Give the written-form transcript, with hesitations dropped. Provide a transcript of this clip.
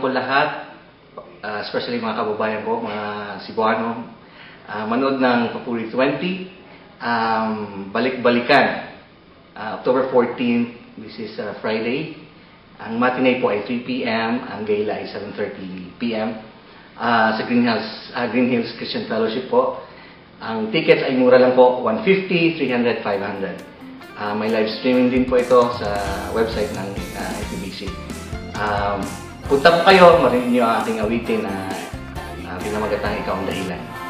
kailangan ko lahat, especially mga kababayan ko, mga Cebuano, manood ng Papuri 20, Balik-Balikan, October 14th, this is Friday. Ang matinee po ay 3 p.m, ang gala ay 7:30 p.m. Sa Green Hills Christian Fellowship po. Ang tickets ay mura lang po, $150, $300, $500. May live streaming din po ito sa website ng FBC. Punta po kayo, marinig niyo ang ating awitin na pinamagatang Ikaw ang Dahilan.